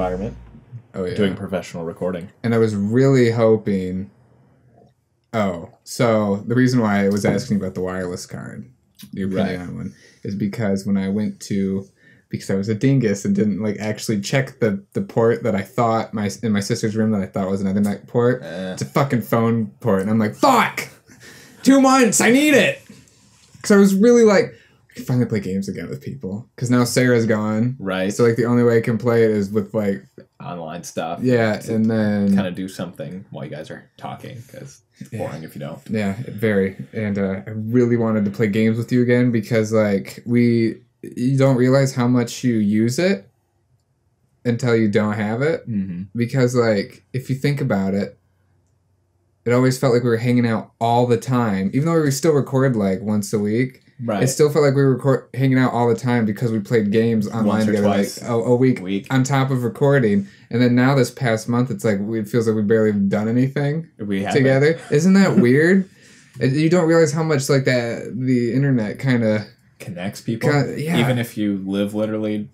environment. Oh, yeah. Doing professional recording. And I was really hoping... Oh, so the reason why I was asking about the wireless card, the Opinion one, is because when I went to... Because I was a dingus and didn't like actually check the port that I thought in my sister's room that I thought was another Mac port. It's a fucking phone port, and I'm like, fuck! 2 months, I need it. Because I was really like, I can finally play games again with people. Because now Sarah's gone, right? So like the only way I can play it is with like online stuff. Yeah, and then kind of do something while you guys are talking because it's boring if you don't. Yeah, very. And I really wanted to play games with you again because like you don't realize how much you use it until you don't have it. Mm-hmm. Because, like, if you think about it, it always felt like we were hanging out all the time. Even though we still record, like, once a week, right. It still felt like we were hanging out all the time because we played games online together, like, a week on top of recording. And then now this past month, it's like, it feels like we barely have done anything together. Isn't that weird? You don't realize how much, like, the internet kind of... connects people, even if you live literally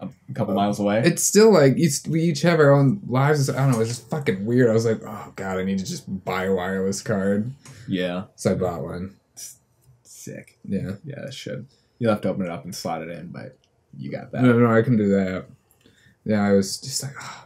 a couple miles away. It's still like we each have our own lives. I don't know. It's just fucking weird. I was like, oh god, I need to just buy a wireless card. Yeah, so I bought one. It's sick. Yeah, yeah, it should. You'll have to open it up and slot it in, but you got that. No, I can do that. Yeah, I was just like, oh,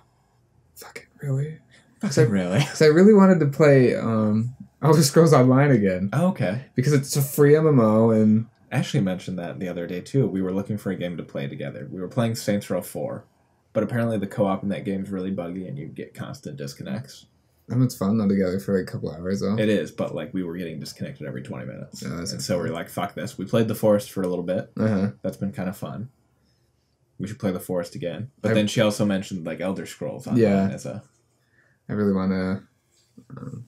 fucking really, because I really wanted to play Elder Scrolls Online again. Oh, okay, because it's a free MMO and. Actually mentioned that the other day too. We were looking for a game to play together. We were playing Saints Row 4, but apparently the co-op in that game is really buggy and you get constant disconnects. And it's fun though together for like a couple hours though. It is, but like we were getting disconnected every 20 minutes. Oh, and so we're like, fuck this. We played The Forest for a little bit. Uh-huh. That's been kind of fun. We should play The Forest again. But then she also mentioned like Elder Scrolls Online as a... I really want to...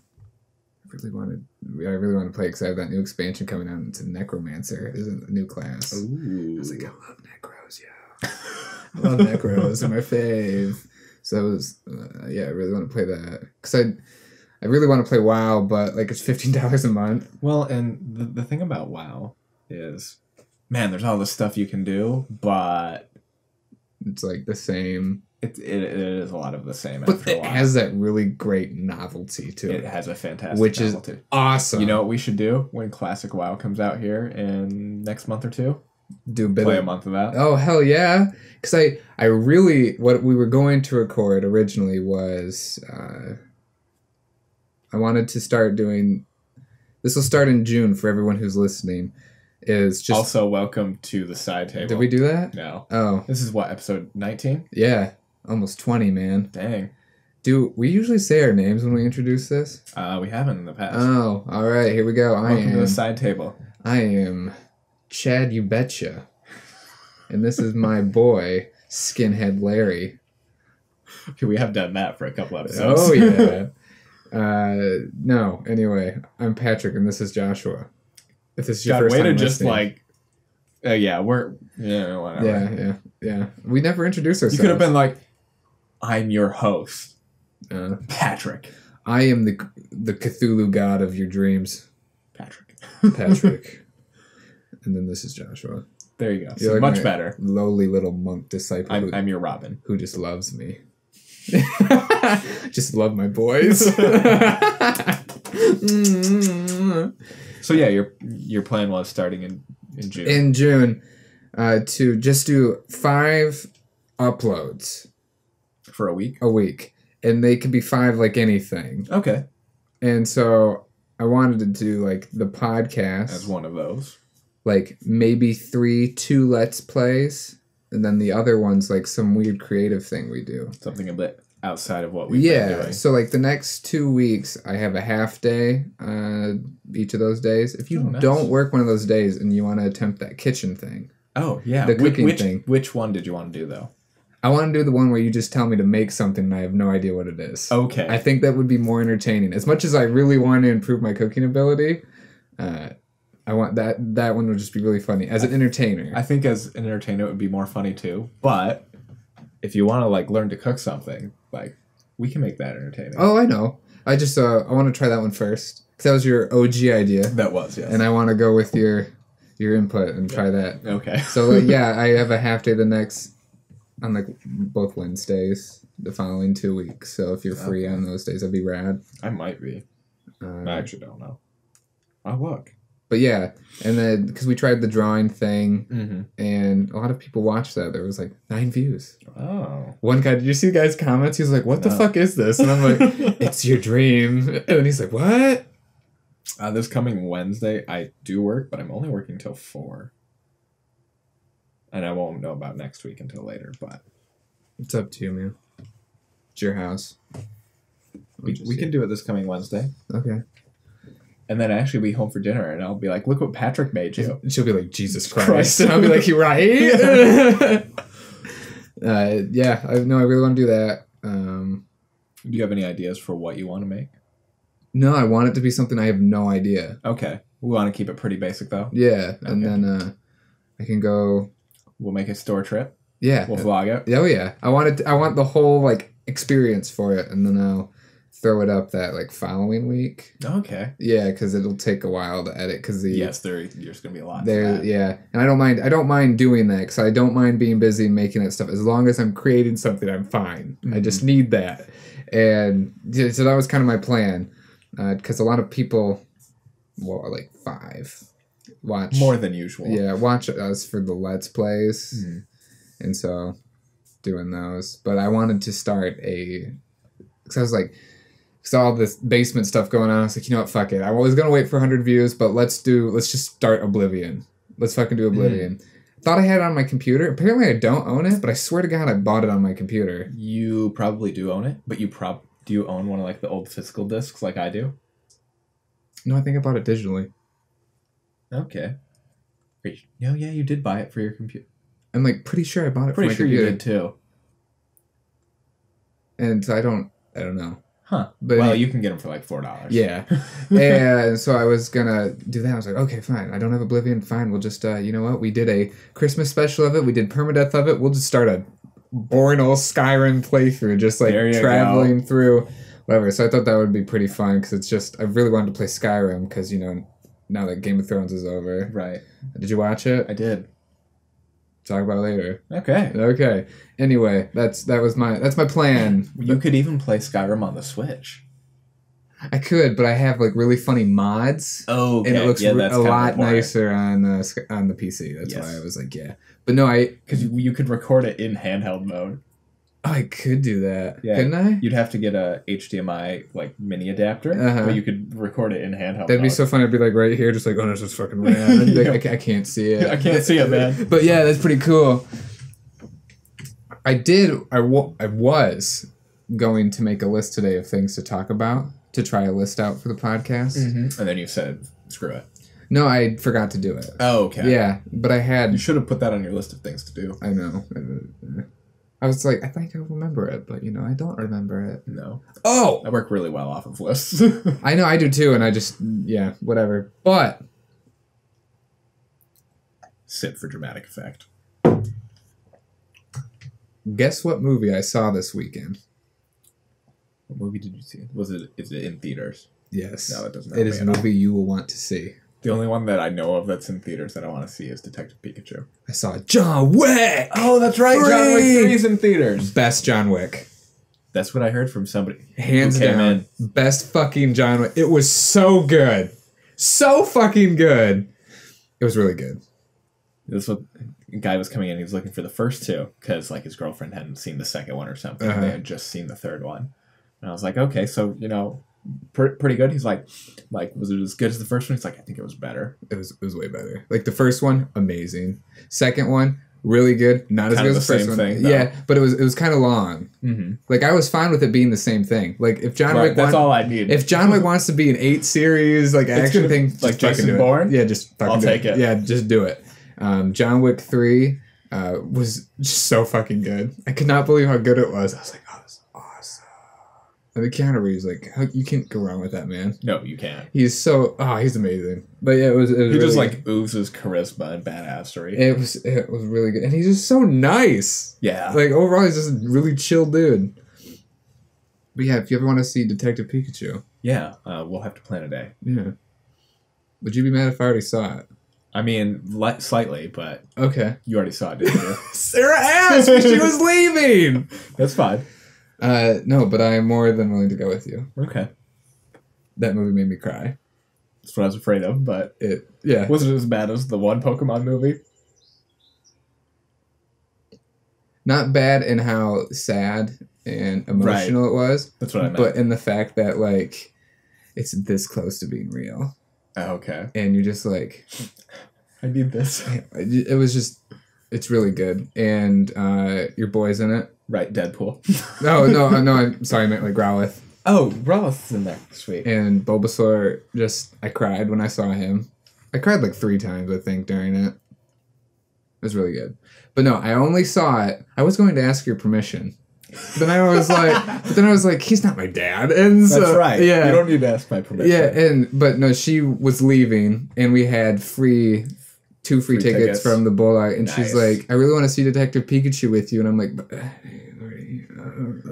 I really want to play because I have that new expansion coming out into Necromancer. It's a new class. Ooh. I was like, I love Necros, yo. I love Necros. They're my fave. So I was, I really want to play that because I really want to play WoW, but like it's $15 a month. Well, and the thing about WoW is, man, there's all this stuff you can do, but it's like the same. It is a lot of the same. But it has that really great novelty to it. It has a fantastic novelty. Which is awesome. You know what we should do when Classic WoW comes out here in next month or two? Do a bit Play a month of that. Oh, hell yeah. Because I really... What we were going to record originally was... I wanted to start doing... This will start in June for everyone who's listening. Is just also, welcome to The Side Table. Did we do that? No. Oh. This is what, episode 19? Yeah. Almost 20, man. Dang. Do we usually say our names when we introduce this? We haven't in the past. Oh, all right. Here we go. Welcome to The Side Table. I am Chad You Betcha. And this is my boy, Skinhead Larry. Okay, we have done that for a couple episodes. Oh, yeah. No, anyway. I'm Patrick, and this is Joshua. If this is your first time listening. Just like... whatever. Yeah. We never introduced ourselves. You could have been like, I'm your host, Patrick. I am the Cthulhu god of your dreams. Patrick. And then this is Joshua. There you go. So like much better. Lowly little monk disciple. I'm your Robin. Who just loves me. Just love my boys. So yeah, your plan was starting in June. In June, to just do 5 uploads. For a week? A week. And they could be 5 like anything. Okay. And so I wanted to do like the podcast. As one of those. Like maybe 2 Let's Plays. And then the other one's like some weird creative thing we do. Something a bit outside of what we've been doing. So like the next 2 weeks, I have a half day each of those days. If you don't work one of those days and you want to attempt that kitchen thing. Oh, yeah. The cooking thing. Which one did you want to do, though? I want to do the one where you just tell me to make something and I have no idea what it is. Okay. I think that would be more entertaining. As much as I really want to improve my cooking ability, I want that one would just be really funny. As an entertainer. I think as an entertainer, it would be more funny, too. But... if you want to like learn to cook something, like we can make that entertaining. Oh, I know. I just I want to try that one first because that was your OG idea. That was yes. And I want to go with your input and try that. Okay. So like, yeah, I have a half day the next on like both Wednesdays the following 2 weeks. So if you're free on those days, that'd be rad. I might be. I actually don't know. I'll look. But yeah, and then because we tried the drawing thing, and a lot of people watched that. There was like 9 views. Oh, one guy. Did you see the guy's comments? He was like, "What the fuck is this?" And I'm like, "It's your dream." And then he's like, "What?" This coming Wednesday, I do work, but I'm only working till 4. And I won't know about next week until later. But it's up to you, man. It's your house. We can do it this coming Wednesday. Okay. And then I actually be home for dinner, and I'll be like, "Look what Patrick made you." She'll be like, "Jesus Christ!" And I'll be like, "You're right." Yeah, I really want to do that. Do you have any ideas for what you want to make? No, I want it to be something I have no idea. Okay, we want to keep it pretty basic, though. Yeah, okay. And then I can go. We'll make a store trip. Yeah, we'll vlog it. Oh yeah, I want the whole like experience for it, and then I'll throw it up that like following week. Okay. Yeah, because it'll take a while to edit. Because there's gonna be a lot. Yeah, and I don't mind doing that because I don't mind being busy and making that stuff as long as I'm creating something. I'm fine. I just need that, and so that was kind of my plan. Because a lot of people, well, like 5, watch more than usual. Yeah, watch us for the Let's Plays, and so doing those. But I wanted to start because I was like. Because all this basement stuff going on, I was like, you know what, fuck it. I was going to wait for 100 views, but let's just start Oblivion. Let's fucking do Oblivion. Thought I had it on my computer. Apparently I don't own it, but I swear to God I bought it on my computer. You probably do own it, but do you own one of like the old physical discs like I do? No, I think I bought it digitally. Okay. No, yeah, you did buy it for your computer. I'm like pretty sure I bought it for my computer. Pretty sure you did too. And so I don't know. Huh. But well, you can get them for like $4. Yeah. And so I was going to do that. I was like, okay, fine. I don't have Oblivion. Fine. We'll just, you know what? We did a Christmas special of it. We did Permadeath of it. We'll just start a boring old Skyrim playthrough, just like traveling through whatever. So I thought that would be pretty fun because it's just, I really wanted to play Skyrim because, you know, now that Game of Thrones is over. Right. Did you watch it? I did. Talk about it later. Okay. Anyway, that's my plan. You could even play Skyrim on the Switch. I could, but I have like really funny mods. Oh, okay. And it looks a lot nicer on the PC. That's why I was like, yeah. But no, because you could record it in handheld mode. I could do that. Yeah. Couldn't I? You'd have to get a HDMI like mini adapter, but you could record it in handheld. That'd be so funny. I'd be like right here, just like, oh, this is fucking rad. Like, I can't see it. I can't see it, man. But yeah, that's pretty cool. I was going to make a list today of things to talk about, to try a list out for the podcast. And then you said, screw it. No, I forgot to do it. Oh, okay. Yeah, but I had... You should have put that on your list of things to do. I know. I was like, I think I remember it, but, you know, I don't remember it. No. Oh! I work really well off of lists. I know, I do too, and I just, yeah, whatever. But. Sip for dramatic effect. Guess what movie I saw this weekend? What movie did you see? Is it in theaters? Yes. No, it doesn't matter. It is a movie you will want to see. The only one that I know of that's in theaters that I want to see is Detective Pikachu. I saw John Wick! Oh, that's right, 3! John Wick 3 is in theaters. Best John Wick. That's what I heard from somebody. Hands down, best fucking John Wick. It was so good. So fucking good. It was really good. This guy was coming in, he was looking for the first two, because like his girlfriend hadn't seen the second one or something. They had just seen the third one. And I was like, okay, so, you know... Pretty good. He's like, was it as good as the first one? He's like, I think it was better. It was way better. Like the first one, amazing. Second one, really good. Not as good as the first one. Thing, yeah, but it was kind of long. Like I was fine with it being the same thing. Like if John Wick, that's all I need. If John Wick wants to be an 8 series like action thing, like Jason Bourne, yeah, just fucking take it. Yeah, just do it. John Wick 3 was just so fucking good. I could not believe how good it was. I was like, oh. And the Keanu Reeves, like, you can't go wrong with that man. No, you can't. He's so, he's amazing. But yeah, it was he really just like ooves his charisma and badassery. It was really good, and he's just so nice. Yeah, like overall, he's just a really chill dude. But yeah, if you ever want to see Detective Pikachu, yeah, we'll have to plan a day. Yeah, would you be mad if I already saw it? I mean, slightly, but... Okay. You already saw it, didn't you? Sarah asked when she was leaving! That's fine. No, but I'm more than willing to go with you. Okay. That movie made me cry. That's what I was afraid of, but... It wasn't as bad as the one Pokemon movie. Not bad in how sad and emotional it was. That's what I meant. But in the fact that, like, it's this close to being real. Oh, okay. And you're just like... I need this. It was just... It's really good. And your boy's in it. Right, Deadpool. No, I'm sorry, I meant like Growlith. Oh, Growlith's in there. Sweet. And Bulbasaur, just... I cried when I saw him. I cried like 3 times, I think, during it. It was really good. But no, I only saw it... I was going to ask your permission. But then I was like, he's not my dad. And so, that's right. Yeah. You don't need to ask my permission. Yeah, but no, she was leaving, and we had two free tickets from the Bullock, and she's like, I really want to see Detective Pikachu with you, and I'm like,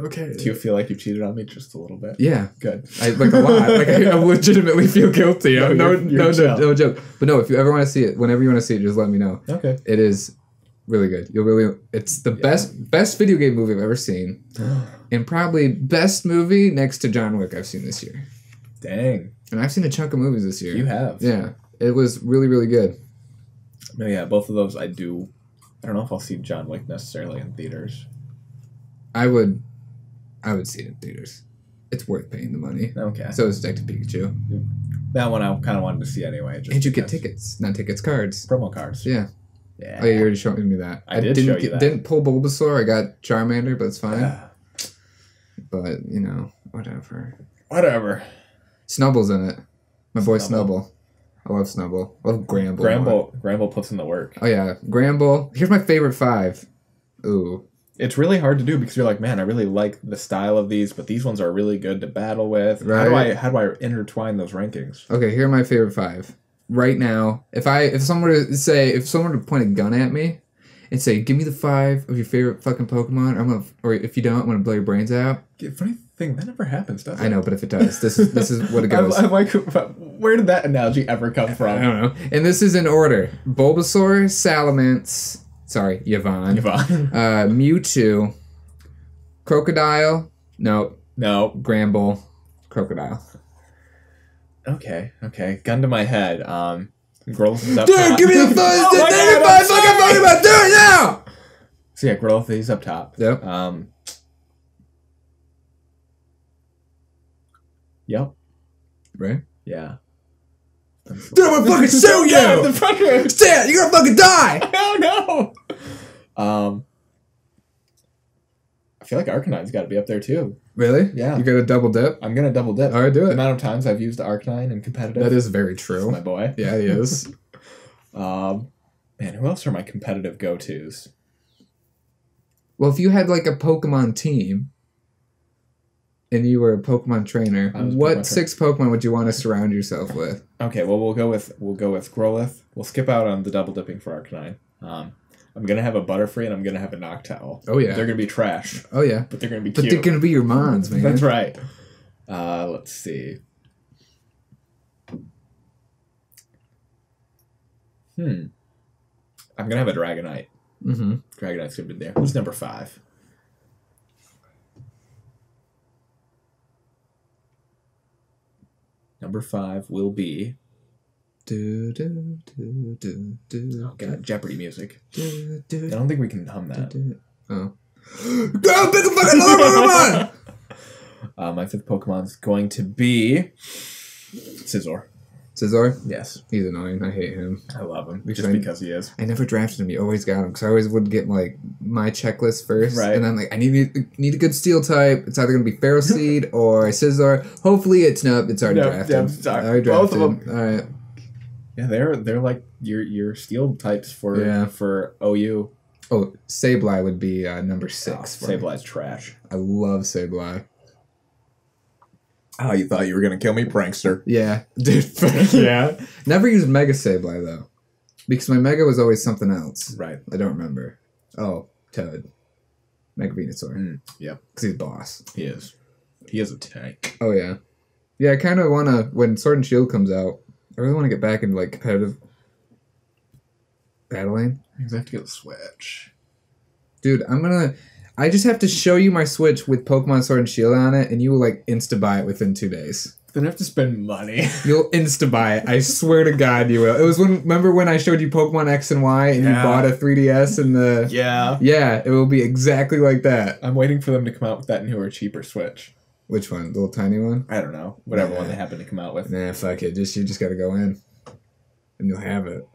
okay. Do you feel like you cheated on me just a little bit? Yeah. Good. Like a lot. Like I legitimately feel guilty. No joke. But no, if you ever want to see it, whenever you want to see it, just let me know. Okay. It is... really good. It's the best video game movie I've ever seen, and probably best movie next to John Wick I've seen this year. Dang! And I've seen a chunk of movies this year. You have? Yeah. It was really, really good. No, yeah, both of those I do. I don't know if I'll see John Wick necessarily in theaters. I would see it in theaters. It's worth paying the money. Okay. So is Detective Pikachu. Yeah. That one I kind of wanted to see anyway. And you get tickets, not tickets, cards, promo cards. Yeah. Yeah. Oh, you already showed me that. I didn't show you that. Didn't pull Bulbasaur. I got Charmander, but it's fine. Yeah. But you know, whatever. Whatever. Snubble's in it. My boy Snubble. I love Snubble. I love Gramble. Gramble puts in the work. Oh yeah, Gramble. Here's my favorite 5. Ooh. It's really hard to do because you're like, man, I really like the style of these, but these ones are really good to battle with. Right. How do I intertwine those rankings? Okay, here are my favorite 5. Right now, if someone were to point a gun at me and say, give me the 5 of your favorite fucking Pokemon, or if you don't, I'm gonna blow your brains out. Funny thing, that never happens, does it? I know, but if it does, this is what it goes. I'm like, where did that analogy ever come from? I don't know. And this is in order: Bulbasaur, Salamence, Yvonne, Mewtwo, Crocodile, no, Gramble, Crocodile. Okay. Gun to my head. Growlithe is up top. Dude, give me the fuzz! Oh my God, fucking Pokemon! Do it now! So yeah, Growlithe is up top. Yep. Yep. Right? Yeah. Dude, I'm gonna fucking shoot you! Stan, you're gonna fucking die! I don't know! I feel like Arcanine's got to be up there too. Really? Yeah. You're going to double dip? I'm going to double dip. All right, do it. The amount of times I've used Arcanine in competitive. That is very true. That's my boy. Yeah, he is. Man, who else are my competitive go-tos? Well, if you had like a Pokemon team and you were a Pokemon trainer, what six Pokemon would you want to surround yourself with? Okay, well, we'll go with Growlithe. We'll skip out on the double dipping for Arcanine. I'm going to have a Butterfree and I'm going to have a Noctowl. Oh, yeah. They're going to be trash. Oh, yeah. But they're going to be cute. But they're going to be your mons, man. That's right. Let's see. I'm going to have a Dragonite. Mm-hmm. Dragonite's going to be there. Who's number 5? Number 5 will be... Oh God, Jeopardy music. I don't think we can hum that. Oh. Go pick a fucking Pokemon! My 5th Pokemon's going to be... Scizor. Scizor? Yes. He's annoying. I hate him. I love him. Just because he is. I never drafted him. You always got him. Because I always would get like my checklist first. Right. And I'm like, I need a good steel type. It's either going to be Ferroseed or Scizor. Hopefully it's... Nope, it's already drafted. Yeah, sorry. Both of them. All right. Yeah, they're like your steel types for OU. Oh, Sableye would be number 6. Sableye's trash. I love Sableye. Oh, you thought you were gonna kill me, prankster? Yeah, dude. Yeah. Never used Mega Sableye though, because my Mega was always something else. Right. I don't remember. Oh, Toad. Mega Venusaur. Yep. Because he's boss. He is. He is a tank. Oh yeah. Yeah, I kind of wanna, when Sword and Shield comes out, I really want to get back into like competitive Battling? Because I have to get the Switch. Dude, I just have to show you my Switch with Pokemon Sword and Shield on it, and you will, like, insta-buy it within 2 days. Then I have to spend money. You'll insta-buy it. I swear to God you will. It was when... Remember when I showed you Pokemon X and Y, and you bought a 3DS and the... Yeah. Yeah, it will be exactly like that. I'm waiting for them to come out with that newer, cheaper Switch. Which one? The little tiny one? I don't know. Whatever one they happen to come out with. Nah, fuck it. You just gotta go in. And you'll have it.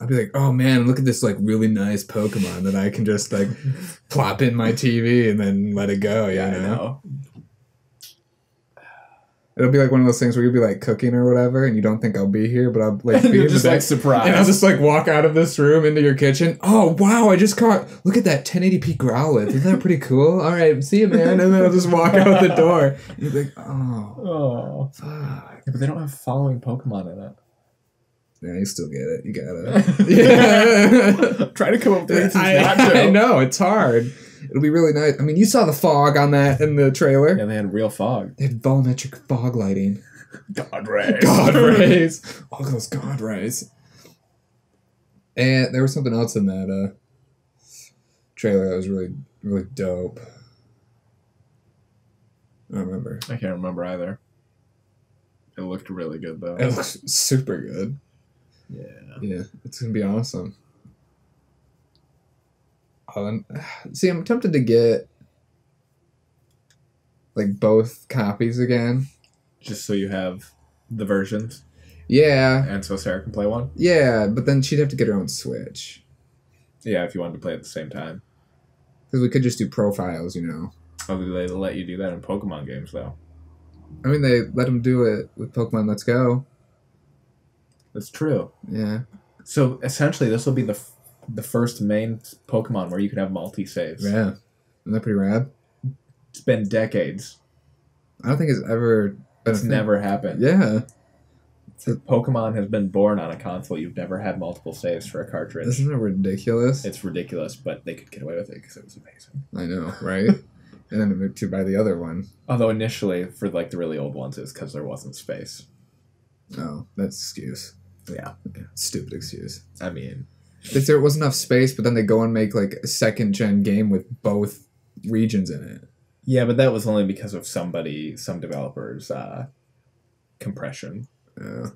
I'll be like, oh man, look at this like really nice Pokemon that I can just like plop in my TV and then let it go, you know? It'll be like one of those things where you'll be like cooking or whatever and you don't think I'll be here, but I'll like be just like surprised. And I'll just like walk out of this room into your kitchen. Oh wow, I just caught, look at that 1080p Growlithe. Isn't that pretty cool? All right, see you man. And then I'll just walk out the door. And you'll be like, oh fuck. Yeah, but they don't have following Pokemon in it. Yeah, you still get it. You gotta. Yeah. Try to come up with reasons not to. I know, it's hard. It'll be really nice. I mean, you saw the fog on that in the trailer. Yeah, they had real fog. They had volumetric fog lighting. God rays. God rays. All those God rays. And there was something else in that trailer that was really, really dope. I don't remember. I can't remember either. It looked really good, though. It looked super good. Yeah, it's gonna be awesome. See, I'm tempted to get like both copies again, just so you have the versions. Yeah, and so Sarah can play one. Yeah, but then she'd have to get her own Switch. Yeah, if you wanted to play at the same time, because we could just do profiles, you know. Oh, they let you do that in Pokemon games, though. I mean, they let them do it with Pokemon Let's Go. That's true. Yeah. So essentially, this will be the first main Pokemon where you can have multi-saves. Yeah. Isn't that pretty rad? It's been decades. I don't think it's ever... It's never happened. Yeah. So Pokemon has been born on a console. You've never had multiple saves for a cartridge. Isn't that ridiculous? It's ridiculous, but they could get away with it because it was amazing. I know, right? And then moved to buy the other one. Although initially, for like the really old ones, it's because there wasn't space. Oh, that's an excuse. Yeah. Stupid excuse. I mean... There wasn't enough space, but then they go and make, like, a second-gen game with both regions in it. Yeah, but that was only because of some developer's compression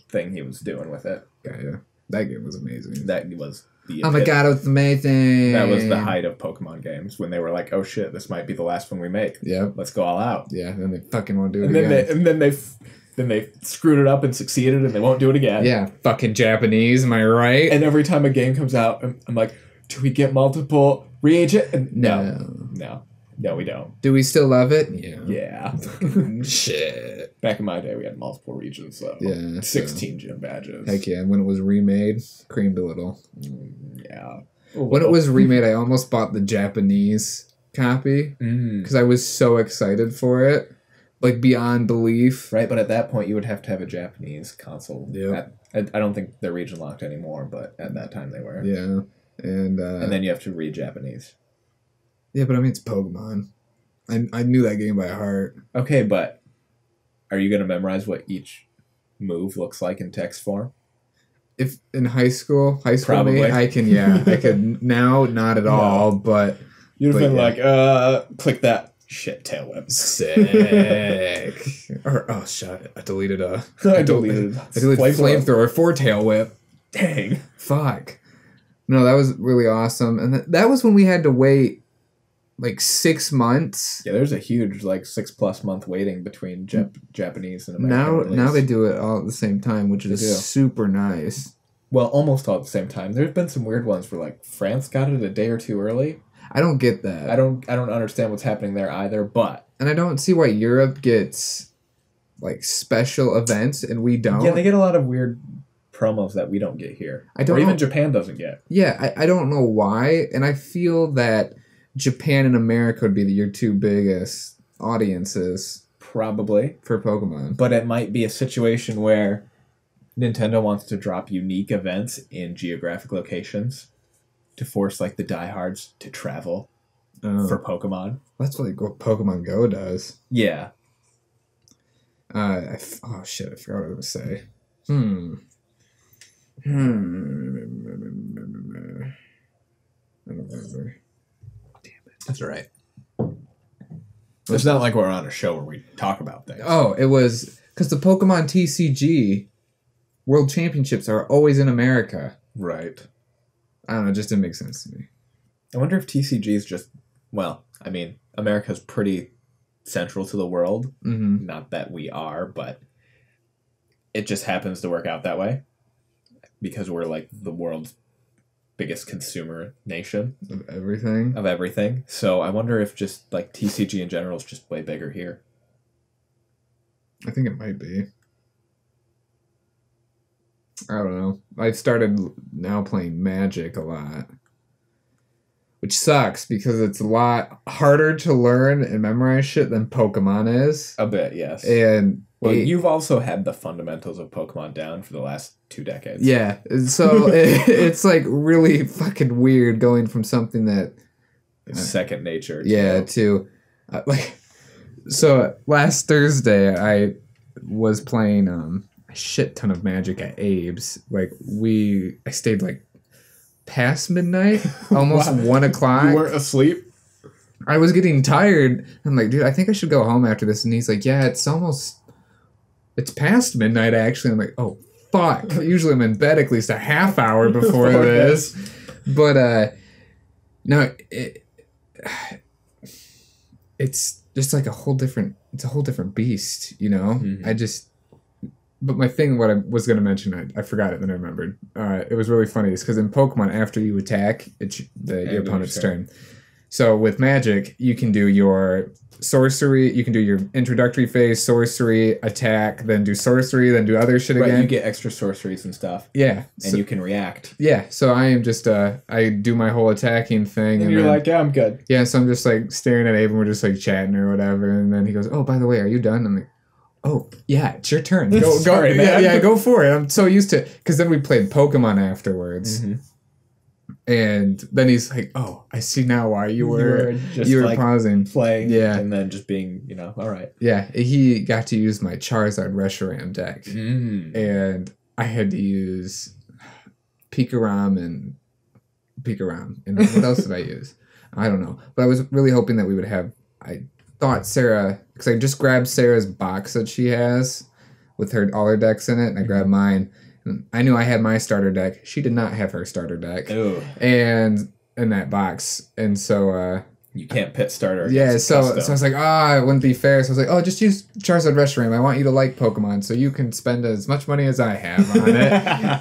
thing he was doing with it. Yeah. That game was amazing. That was the... Oh my god, it was amazing! That was the height of Pokemon games, when they were like, oh shit, this might be the last one we make. Yeah. Let's go all out. Yeah, and then they fucking won't do it again. Then they screwed it up and succeeded, and they won't do it again. Yeah, fucking Japanese, am I right? And every time a game comes out, I'm like, do we get multiple reagent? No, we don't. Do we still love it? Yeah. Shit. Back in my day, we had multiple regions, though. Yeah. 16 gym badges. Heck yeah, and when it was remade, creamed a little. Yeah. When it was remade, I almost bought the Japanese copy, because I was so excited for it. Like, beyond belief. Right, but at that point, you would have to have a Japanese console. Yeah. I don't think they're region locked anymore, but at that time they were. Yeah. And then you have to read Japanese. Yeah, but I mean, it's Pokemon. I knew that game by heart. Okay, but are you going to memorize what each move looks like in text form? If in high school probably. Me, I can, yeah. I could now, not at all, but... You'd have been like, click that. Shit, tail whip. Sick. Or, oh, shut it. I deleted flamethrower for tail whip. Dang. Fuck. No, that was really awesome. And that was when we had to wait, like, 6 months. Yeah, there's a huge, like, 6+ month waiting between Japanese and American release. Now they do it all at the same time, which is super nice. Well, almost all at the same time. There's been some weird ones where, like, France got it a day or two early. I don't get that. I don't understand what's happening there either, but... And I don't see why Europe gets, like, special events and we don't. Yeah, they get a lot of weird promos that we don't get here. Or even Japan doesn't get. Yeah, I don't know why, and I feel that Japan and America would be your two biggest audiences. Probably. For Pokemon. But it might be a situation where Nintendo wants to drop unique events in geographic locations. To force, like, the diehards to travel for Pokemon. That's, like, what Pokemon Go does. Yeah. Oh, shit, I forgot what I was going to say. remember. Damn it. That's all right. It's not like we're on a show where we talk about things. Oh, it was because the Pokemon TCG World Championships are always in America. Right. I don't know. It just didn't make sense to me. I wonder if TCG is just, well, I mean, America's pretty central to the world. Mm-hmm. Not that we are, but it just happens to work out that way because we're like the world's biggest consumer nation of everything. So I wonder if just like TCG in general is just way bigger here. I think it might be. I don't know. I've started now playing Magic a lot, which sucks because it's a lot harder to learn and memorize shit than Pokemon is. A bit, yes. And well, you've also had the fundamentals of Pokemon down for the last 2 decades. Yeah, so it's like really fucking weird going from something that it's second nature. Yeah, to like. So last Thursday, I was playing a shit ton of Magic at Abe's. Like I stayed like past midnight, almost 1 o'clock. You weren't asleep? I was getting tired. I'm like, dude, I think I should go home after this. And he's like, yeah, it's past midnight actually. I'm like, oh fuck. Usually I'm in bed at least a half hour before this. But no, it's just like it's a whole different beast, you know? Mm-hmm. But my thing, what I was going to mention, I forgot it, then I remembered. It was really funny. It's because in Pokemon, after you attack, it's your opponent's turn. So with Magic, you can do your sorcery, you can do your introductory phase, sorcery, attack, then do sorcery, then do other shit again. Right, you get extra sorceries and stuff. Yeah. And you can react. Yeah, so I am just, I do my whole attacking thing. And you're like, yeah, I'm good. Yeah, so I'm just like staring at Abe and we're just like chatting or whatever. And then he goes, oh, by the way, are you done? I'm like, oh, yeah, it's your turn. Sorry, man. Yeah, go for it. I'm so used to it. Because then we played Pokemon afterwards. Mm-hmm. And then he's like, oh, I see now why you were pausing. Playing, yeah. And then just being, you know, all right. Yeah, he got to use my Charizard Reshiram deck. Mm. And I had to use Pikaram. And what else did I use? I don't know. But I was really hoping that we would have... I thought Sarah, because I just grabbed Sarah's box that she has with all her decks in it, and I grabbed mine. And I knew I had my starter deck. She did not have her starter deck. Ooh. And in that box. And so you can't pit starter. Yeah, so I was like, it wouldn't be fair. So I was like, just use Charizard Reshiram. I want you to like Pokemon, so you can spend as much money as I have on it.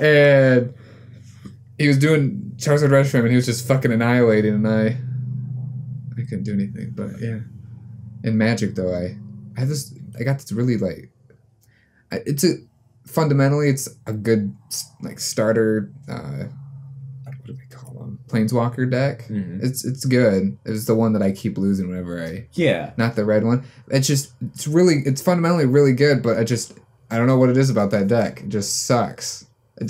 And he was doing Charizard Reshiram, and he was just fucking annihilating, and I couldn't do anything, but yeah. In Magic, though, I have this. I got this really fundamentally it's a good like starter. What do they call them? Planeswalker deck. Mm-hmm. It's good. It's the one that I keep losing whenever not the red one. It's fundamentally really good, but I don't know what it is about that deck. It just sucks.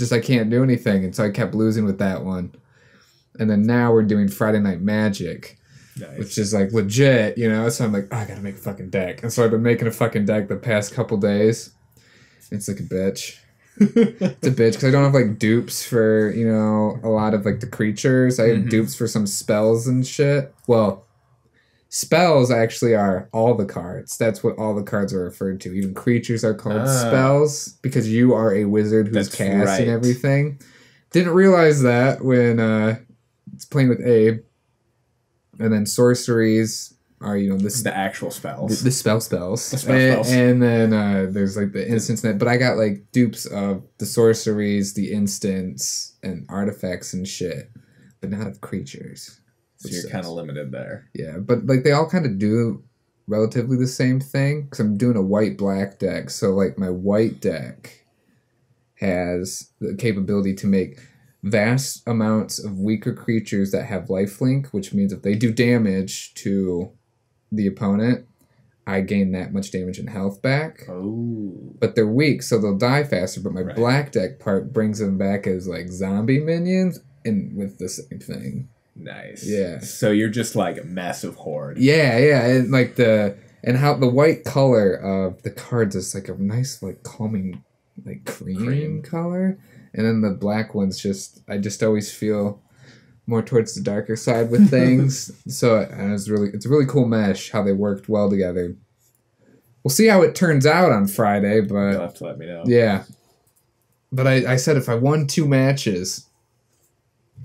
I can't do anything, and so I kept losing with that one. And then now we're doing Friday Night Magic. Nice. Which is like legit, you know? So I'm like, I gotta make a fucking deck. And so I've been making a fucking deck the past couple days. It's like a bitch. It's a bitch because I don't have like dupes for, you know, a lot of like the creatures. I have dupes for some spells and shit. Well, spells actually are all the cards. That's what all the cards are referred to. Even creatures are called spells because you are a wizard who's casting everything. Didn't realize that when it's playing with Abe. And then sorceries are, you know, the actual spells. The spell spells. The spell spells. And then there's, like, the instants. But I got, like, dupes of the sorceries, the instants, and artifacts and shit. But not of creatures. So you're kind of limited there. Yeah, but, like, they all kind of do relatively the same thing. Because I'm doing a white-black deck. So, like, my white deck has the capability to make... vast amounts of weaker creatures that have lifelink, which means if they do damage to the opponent, I gain that much damage and health back. Oh. But they're weak, so they'll die faster. But my black deck part brings them back as like zombie minions and with the same thing. Nice. Yeah. So you're just like a massive horde. Yeah, yeah. And like how the white color of the cards is like a nice, like calming, like cream color. And then the black ones, I just always feel more towards the darker side with things. So it's a really cool mesh how they worked well together. We'll see how it turns out on Friday, but you'll have to let me know. Yeah, but I said if I won 2 matches,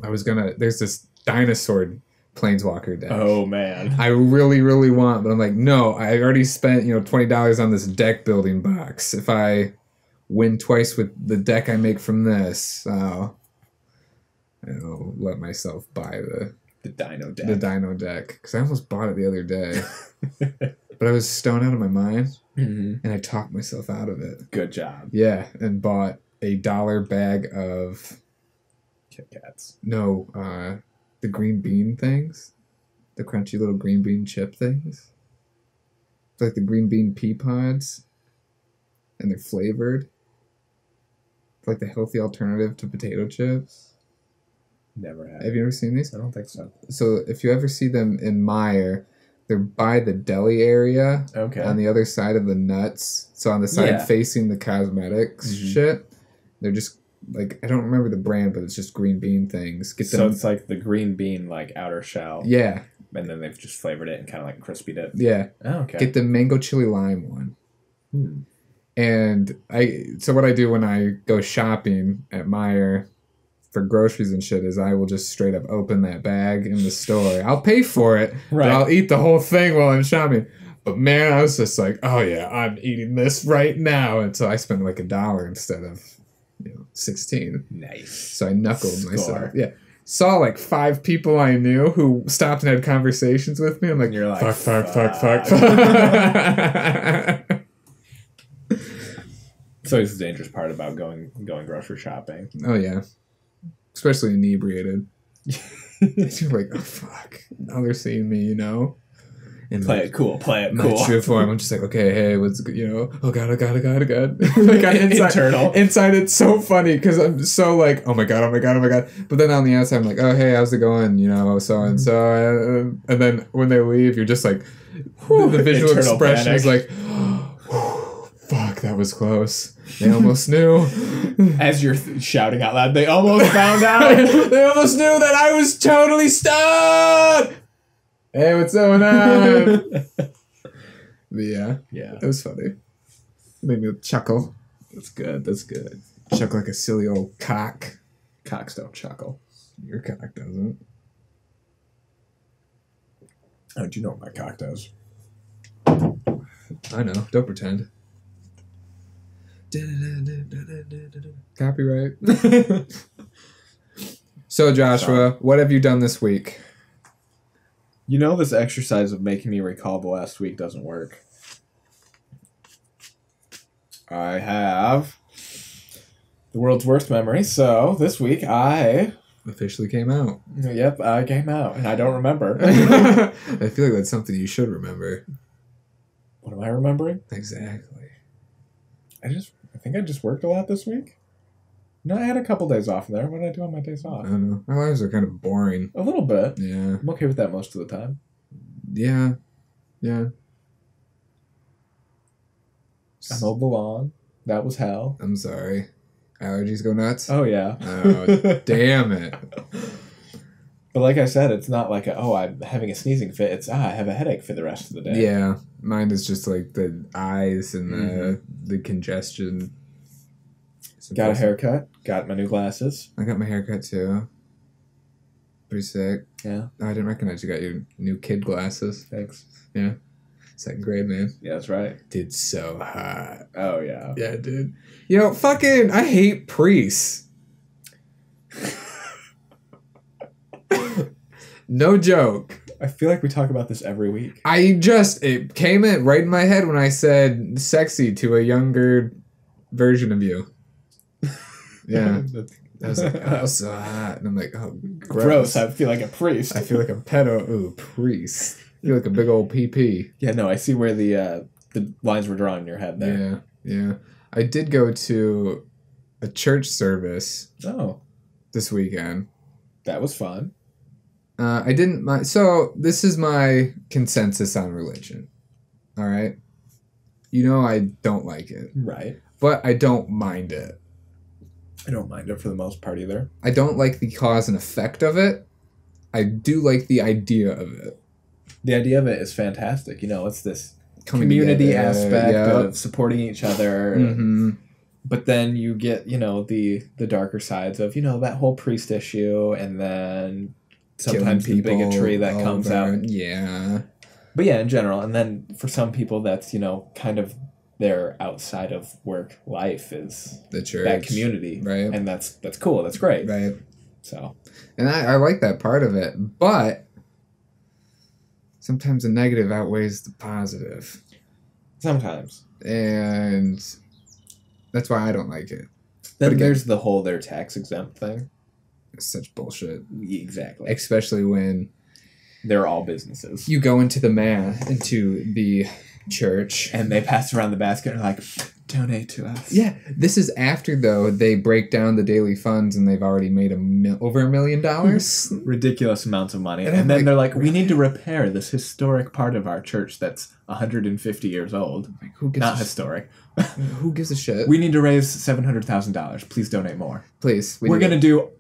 I was gonna. There's this dinosaur planeswalker deck. Oh man, I really want, but I'm like, no, I already spent $20 on this deck building box. If I win twice with the deck I make from this, so I'll let myself buy the dino deck. The dino deck, because I almost bought it the other day. But I was stoned out of my mind, and I talked myself out of it. Good job. Yeah, and bought a $1 bag of Kit Kats. No, the green bean things, the crunchy little green bean chip things. It's like the green bean pea pods, and they're flavored. It's like the healthy alternative to potato chips. Never had. Have you ever seen these? I don't think so. So if you ever see them in Meijer, they're by the deli area, okay, on the other side of the nuts. So on the side facing the cosmetics shit. They're just, like, I don't remember the brand, but it's just green bean things. Get them. So it's like the green bean, like, outer shell. Yeah. And then they've just flavored it and kind of, like, crispied it. Yeah. Oh, okay. Get the mango chili lime one. Hmm. And so what I do when I go shopping at Meijer for groceries and shit is I will just straight up open that bag in the store. I'll pay for it, right, but I'll eat the whole thing while I'm shopping. But man, I was just like, oh yeah, I'm eating this right now. And so I spent like $1 instead of 16. Nice. So I knuckled myself. Yeah. Saw like 5 people I knew who stopped and had conversations with me. I'm like, you're like fuck. So it's the dangerous part about going grocery shopping. Oh yeah. Especially inebriated. You're like, oh, fuck. Now they're seeing me, And play it cool. Not true form. I'm just like, okay, hey, what's good? Oh, God, oh, God, oh, God, oh, God. Like, inside, it's so funny because I'm so like, oh, my God, oh, my God, oh, my God. But then on the outside, I'm like, oh, hey, how's it going? So-and-so. And then when they leave, you're just like, the visual expression panic is like, fuck, that was close. They almost knew. As you're shouting out loud, they almost found out. They almost knew that I was totally stoned. Hey, what's going on? But yeah, it was funny. It made me chuckle. That's good. Chuck like a silly old cock. Cocks don't chuckle. Your cock doesn't. Oh, do you know what my cock does? I know. Don't pretend. Copyright. So Joshua, what have you done this week? This exercise of making me recall the last week doesn't work. I have the world's worst memory, so this week I officially came out. Yep, I came out, and I don't remember. I feel like that's something you should remember. What am I remembering? Exactly. I think I just worked a lot this week. No, I had a couple days off there. What did I do on my days off? I don't know. My lives are kind of boring. A little bit. Yeah. I'm okay with that most of the time. Yeah. Yeah. I mowed the lawn. That was hell. I'm sorry. Allergies go nuts? Oh, yeah. Oh, damn it. But like I said, it's not like, I'm having a sneezing fit. It's, I have a headache for the rest of the day. Yeah. Mine is just like the eyes and the congestion. Got a haircut. Got my new glasses. I got my haircut too. Pretty sick. Yeah. Oh, I didn't recognize you got your new kid glasses. Thanks. Yeah. 2nd grade, man. Yeah, that's right. Dude, so hot. Oh, yeah. Yeah, dude. Fucking, I hate priests. No joke. I feel like we talk about this every week. It came in right in my head when I said sexy to a younger version of you. Yeah. I was like, oh, so hot. And I'm like, oh, gross. I feel like a priest. I feel like a pedo. Ooh, priest. I feel like a big old PP. Yeah, no, I see where the lines were drawn in your head there. Yeah. I did go to a church service. Oh. This weekend. That was fun. I didn't mind. So this is my consensus on religion. All right. I don't like it. Right. But I don't mind it. I don't mind it for the most part either. I don't like the cause and effect of it. I do like the idea of it. The idea of it is fantastic. You know, it's this community together, aspect of supporting each other. Mm-hmm. But then you get, you know, the darker sides of, you know, that whole priest issue, and then sometimes the bigotry that comes out. Yeah. But yeah, in general. And then for some people, that's, you know, kind of their outside of work life is the church, that community. Right. And that's cool. That's great. Right. So. And I like that part of it. But sometimes the negative outweighs the positive. Sometimes. And that's why I don't like it. Then again, there's the whole they're tax-exempt thing. It's such bullshit. Exactly. Especially when they're all businesses. You go into the math, into the church. And they pass around the basket and are like, donate to us. Yeah. This is after, though, they break down the daily funds and they've already made over $1 million. Ridiculous amounts of money. And then like, they're like, we need to repair this historic part of our church that's 150 years old. Like, who gives Not historic. Who gives a shit? We need to raise $700,000. Please donate more. Please. We're going to do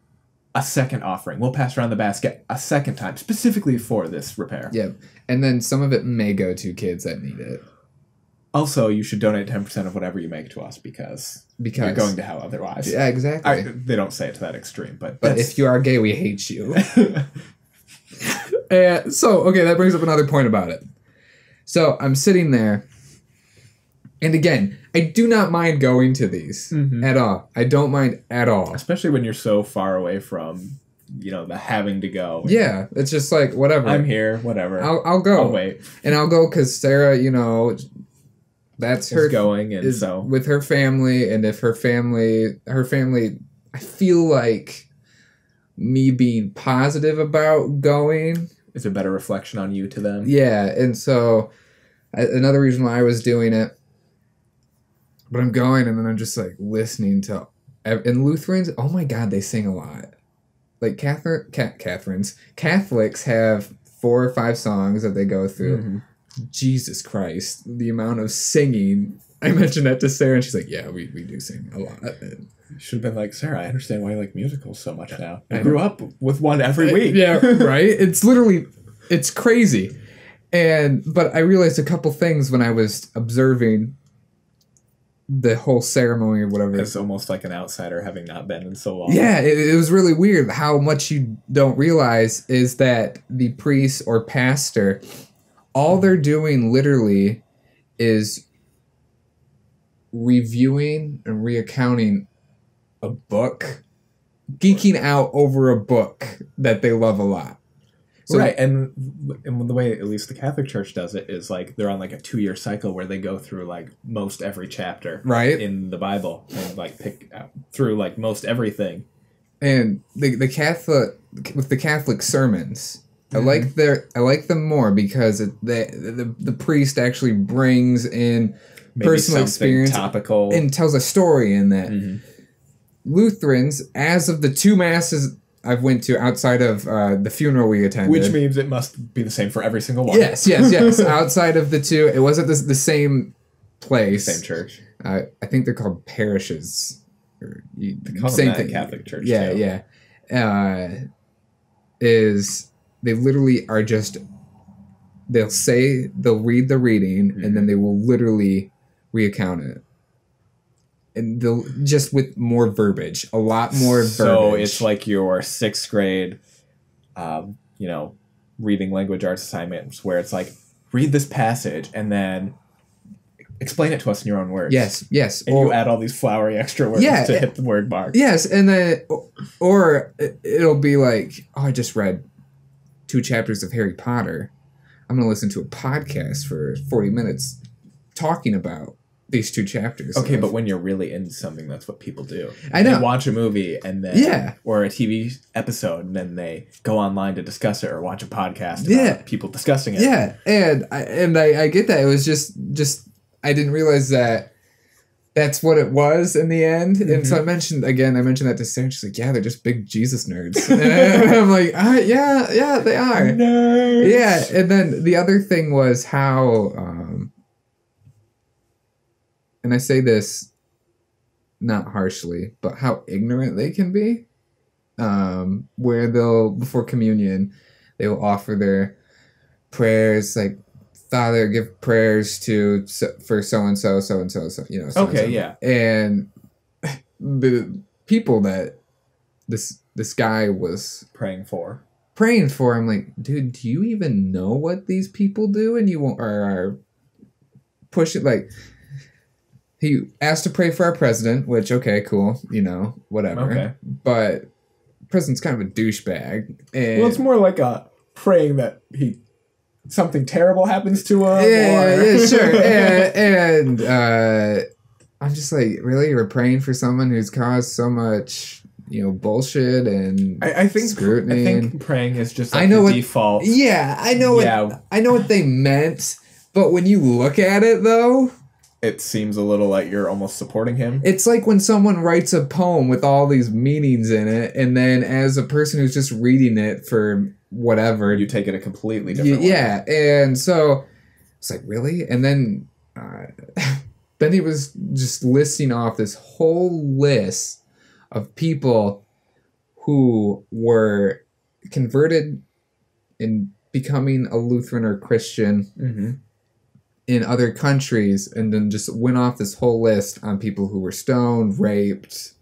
a second offering. We'll pass around the basket a second time, specifically for this repair. Yeah. And then some of it may go to kids that need it. Also, you should donate 10% of whatever you make to us because you're going to hell otherwise. Yeah, exactly. They don't say it to that extreme, but if you are gay, we hate you. And so, okay, that brings up another point about it. So I'm sitting there, and again, I do not mind going to these at all. I don't mind at all, especially when you're so far away from, you know, the having to go. Yeah, it's just like whatever. I'm here, whatever. I'll go. I'll wait, and I'll go because Sarah, you know. That's her going, and so with her family, and if her family, I feel like me being positive about going is a better reflection on you to them. Yeah, and so another reason why I was doing it, but I'm going, and then I'm just like listening to, and Lutherans, oh my God, they sing a lot. Like Catholics have 4 or 5 songs that they go through. Mm-hmm. Jesus Christ, the amount of singing. I mentioned that to Sarah, and she's like, yeah, we do sing a lot. Should have been like, Sarah, I understand why you like musicals so much now. I grew up with one every week. Yeah, right? It's literally, it's crazy. But I realized a couple things when I was observing the whole ceremony or whatever. It's almost like an outsider having not been in so long. Yeah, it was really weird. How much you don't realize is that the priest or pastor, all they're doing literally is reviewing and reaccounting a book, geeking out over a book that they love a lot. So, right, and the way at least the Catholic Church does it is like they're on like a 2-year cycle where they go through like most every chapter in the Bible and like pick out through like most everything. And the Catholic sermons. I like them more because the priest actually brings in maybe personal experience, topical, and tells a story in that. Mm-hmm. Lutherans, as of the 2 masses I've went to outside of the funeral we attended, which means it must be the same for every single one. Yes. Outside of the 2, it wasn't the same place, same church. I think they're called parishes. They call same them that thing. Catholic Church. Yeah, too. Yeah. They literally are just, they'll read the reading, and then they will literally reaccount it. And they'll just with more verbiage, a lot more verbiage. So it's like your 6th grade, you know, reading language arts assignments where it's like, read this passage and then explain it to us in your own words. Yes. And you add all these flowery extra words to hit the word mark. Yes, and then, or it'll be like, oh, I just read 2 chapters of Harry Potter. I'm going to listen to a podcast for 40 minutes talking about these 2 chapters. Okay, but when you're really into something, that's what people do. I know. They watch a movie and then, or a TV episode, and then they go online to discuss it or watch a podcast about people discussing it. Yeah, and I get that. It was just I didn't realize that that's what it was in the end. Mm-hmm. And so I mentioned that to Sarah. She's like, yeah, they're just big Jesus nerds. And I'm like, yeah, they are. Nerds. Yeah. And then the other thing was how, and I say this not harshly, but how ignorant they can be. where they'll, before communion, they will offer their prayers, like, Father, give prayers to, for so-and-so, so-and-so, so, you know. So okay, and so. Yeah. And the people that this guy was praying for, I'm like, dude, do you even know what these people do? And you won't, or push it, like, he asked to pray for our president, which, okay, cool, you know, whatever. Okay. But the president's kind of a douchebag. And well, it's more like a praying that he... something terrible happens to him. Yeah, yeah, sure. And I'm just like, really? You're praying for someone who's caused so much, you know, bullshit and I think scrutiny. I think praying is just like default. Yeah, I know what they meant, but when you look at it, though... it seems a little like you're almost supporting him. It's like when someone writes a poem with all these meanings in it, and then as a person who's just reading it for... whatever, you take it a completely different way. Yeah, and so it's like, really? And then he was just listing off this whole list of people who were converted in becoming a Lutheran or Christian in other countries, and then just went off this whole list on people who were stoned, raped,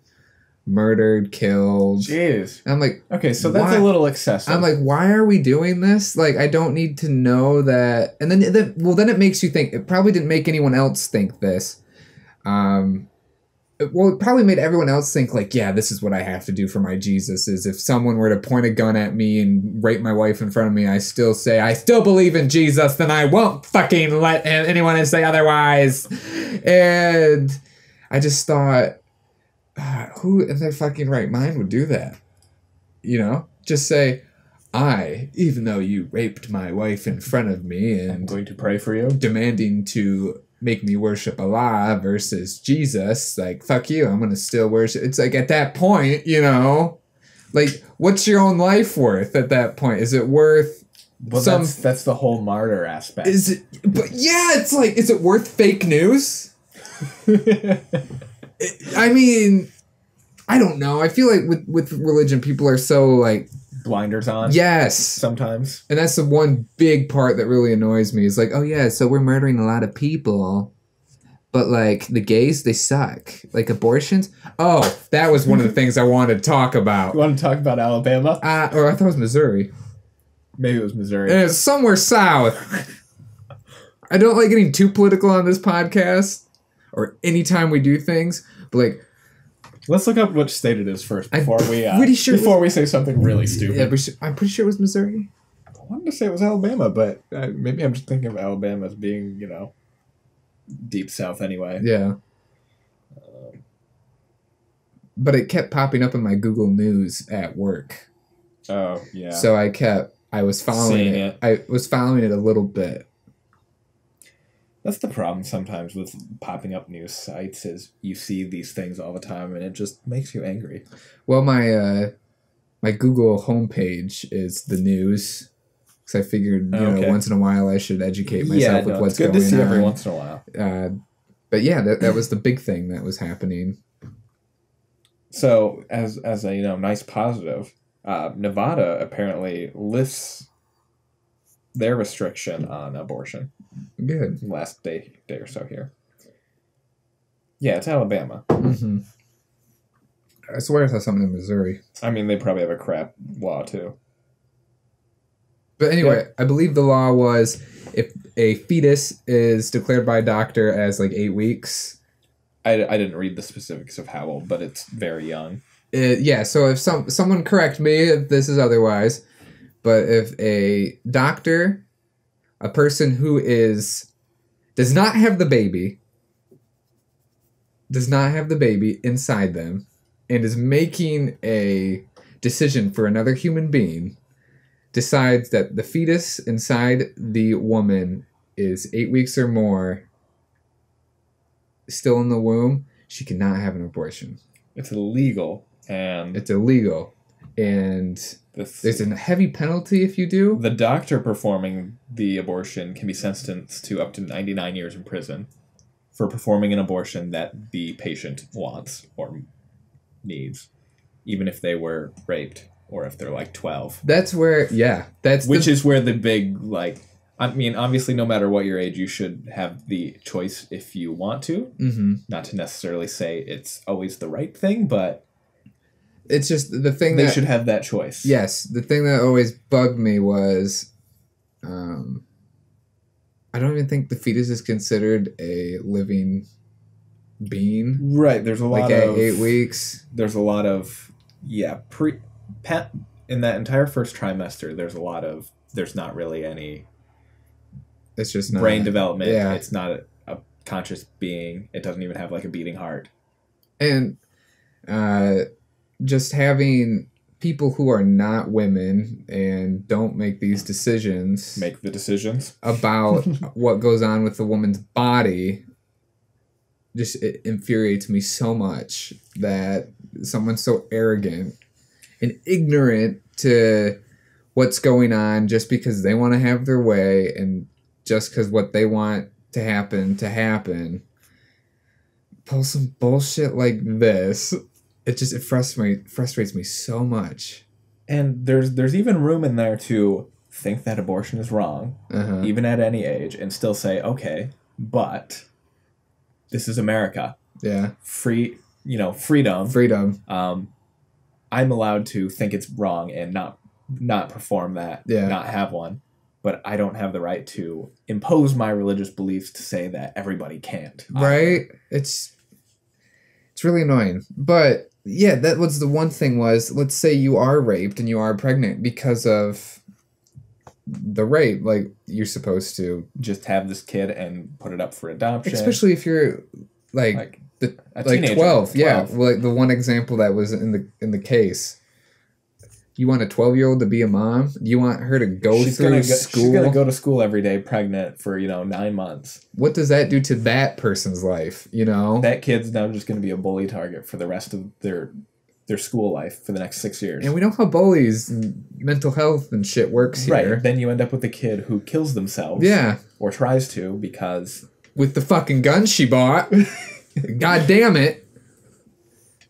murdered, killed. Jeez. And I'm like, okay, so that's a little excessive. I'm like, why are we doing this? Like, I don't need to know that. And then it makes you think. It probably didn't make anyone else think this. It probably made everyone else think, like, yeah, this is what I have to do for my Jesus. Is if someone were to point a gun at me and rape my wife in front of me, I still say I still believe in Jesus. Then I won't fucking let anyone say otherwise. And I just thought, who in their fucking right mind would do that? You know? Just say, even though you raped my wife in front of me and... I'm going to pray for you. Demanding to make me worship Allah versus Jesus. Like, fuck you, I'm going to still worship... It's like, at that point, you know? Like, what's your own life worth at that point? Is it worth... Well, that's the whole martyr aspect. Is it... But yeah, it's like, is it worth fake news? I mean, I don't know. I feel like with religion, people are so, like... blinders on. Yes. Sometimes. And that's the one big part that really annoys me. Is like, oh, yeah, so we're murdering a lot of people, but, like, the gays, they suck. Like, abortions? Oh, that was one of the things I wanted to talk about. You want to talk about Alabama? Or I thought it was Missouri. Maybe it was Missouri. And it's somewhere south. I don't like getting too political on this podcast. Or anytime we do things, but like, let's look up which state it is first before we say something really stupid. Yeah, I'm pretty sure it was Missouri. I wanted to say it was Alabama, but maybe I'm just thinking of Alabama as being, you know, deep south anyway. Yeah. But it kept popping up in my Google News at work. Oh yeah. So I was following it. I was following it a little bit. That's the problem sometimes with popping up news sites, is you see these things all the time and it just makes you angry. Well, my Google homepage is the news, because I figured you know once in a while I should educate myself with what's going on. It's good to see every once in a while. But yeah, that was the big thing that was happening. So as a nice positive, Nevada apparently lifts their restriction on abortion. Good. Last day or so here. Yeah, it's Alabama. Mm-hmm. I swear I saw something in Missouri. I mean, they probably have a crap law, too. But anyway, yeah. I believe the law was, if a fetus is declared by a doctor as, like, 8 weeks... I didn't read the specifics of how old, but it's very young. So if someone correct me if this is otherwise, but if a doctor... a person who does not have the baby inside them, and is making a decision for another human being, decides that the fetus inside the woman is 8 weeks or more, still in the womb, she cannot have an abortion. It's illegal. And there's a heavy penalty if you do. The doctor performing the abortion can be sentenced to up to 99 years in prison for performing an abortion that the patient wants or needs. even if they were raped or if they're like 12. That's where, yeah, that's which is where the big, like, I mean, obviously, no matter what your age, you should have the choice if you want to. Mm-hmm. Not to necessarily say it's always the right thing, but it's just the thing that they should have that choice. Yes, the thing that always bugged me was, I don't even think the fetus is considered a living being. Right. There's a lot like of 8 weeks. There's a lot of in that entire first trimester. There's not really any. It's just not brain development. Yeah. It's not a conscious being. It doesn't even have like a beating heart. And just having people who are not women and don't make these decisions. Make the decisions. About what goes on with the woman's body. Just it infuriates me so much that someone's so arrogant and ignorant to what's going on just because they want to have their way and just because what they want to happen, pull some bullshit like this. It just frustrates me so much. And there's even room in there to think that abortion is wrong, even at any age, and still say, okay, but this is America. Yeah. Freedom. Freedom. I'm allowed to think it's wrong and not perform that. Yeah. Not have one. But I don't have the right to impose my religious beliefs to say that everybody can't. Right? It's really annoying. But, yeah, that was the one thing was, let's say you are raped and you are pregnant because of the rape. Like, you're supposed to just have this kid and put it up for adoption. Especially if you're, like 12. Yeah, like the one example that was in the case. You want a 12-year-old to be a mom? You want her to go through school? She's going to go to school every day pregnant for, 9 months. What does that do to that person's life, That kid's now just going to be a bully target for the rest of their school life for the next 6 years. And we know how bullies and mental health and shit works here. Right, then you end up with a kid who kills themselves. Yeah. Or tries to because... with the fucking gun she bought. God damn it.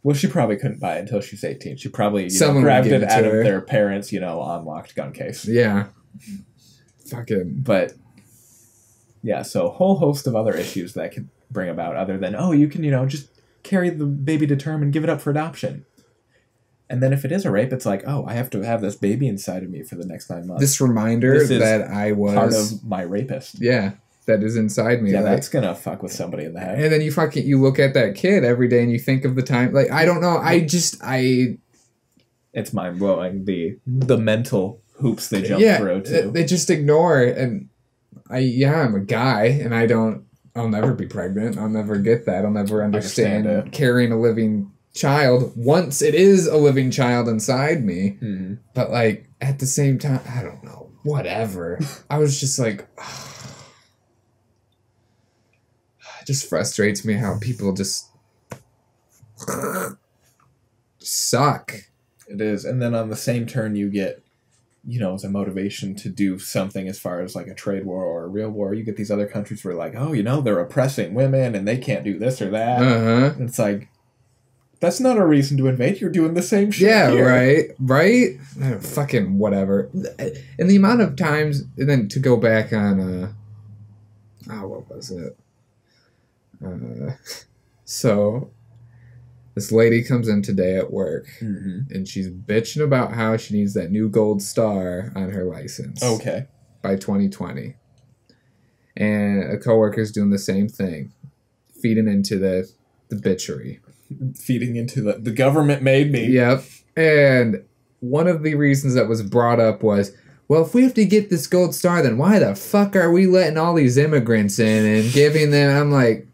Well, she probably couldn't buy it until she was 18. She probably grabbed it out of their parents', unlocked gun case. Yeah. Fucking. But, yeah, so a whole host of other issues that could bring about other than, oh, you can, just carry the baby to term and give it up for adoption. And then if it is a rape, it's like, oh, I have to have this baby inside of me for the next 9 months. This reminder that I was part of my rapist. Yeah. That is inside me. Yeah, like, that's gonna fuck with somebody in the head. And then you look at that kid every day and you think of the time. Like, I don't know. It's mind blowing the mental hoops they jump through. Too. They just ignore it. And I'm a guy, and I'll never be pregnant. I'll never get that. I'll never understand carrying a living child once it is a living child inside me. Mm-hmm. But like at the same time, I don't know. Whatever. I was just like. Just frustrates me how people just suck. It is. And then on the same turn you get, as a motivation to do something as far as like a trade war or a real war, you get these other countries where like, oh, they're oppressing women and they can't do this or that. And it's like, that's not a reason to invade. You're doing the same shit. Yeah, here. Right? Fucking whatever. And the amount of times, and then to go back on, what was it? So this lady comes in today at work and she's bitching about how she needs that new gold star on her license. Okay. By 2020. And a coworker's doing the same thing. Feeding into the bitchery. Feeding into the government made me. Yep. And one of the reasons that was brought up was, well, if we have to get this gold star, then why the fuck are we letting all these immigrants in and giving them... I'm like,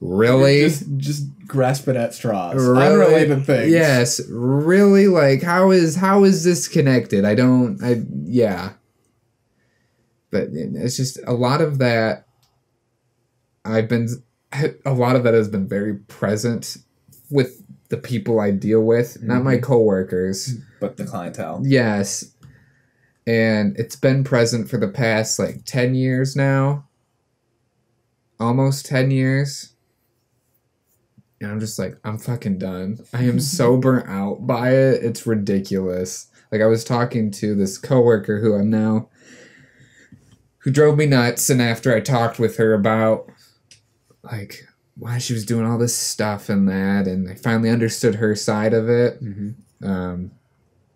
really? Just grasping at straws. Really? Unrelated things. Yes. Really? Like, how is this connected? Yeah. But it's just a lot of that has been very present with the people I deal with. Mm-hmm. Not my coworkers. But the clientele. Yes. And it's been present for the past, 10 years now. Almost 10 years. And I'm just like, I'm fucking done. I am so burnt out by it. It's ridiculous. Like, I was talking to this coworker who I'm now, who drove me nuts. And after I talked with her about, like, why she was doing all this stuff and that, and I finally understood her side of it. Mm-hmm.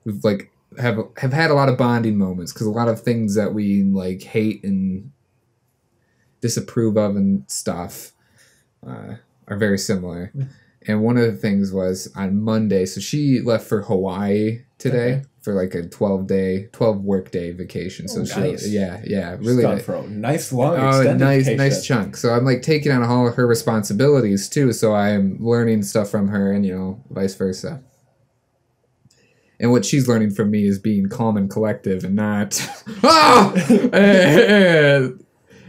We've, like, have had a lot of bonding moments, because a lot of things that we, like, hate and disapprove of and stuff are very similar. Mm-hmm. And one of the things was on Monday, so she left for Hawaii today. Okay. For like a 12-work day vacation. So nice. Yeah, really gone for a nice long extended vacation. Nice chunk. So I'm like taking on all of her responsibilities too. So I'm learning stuff from her, and vice versa. And what she's learning from me is being calm and collective, and not.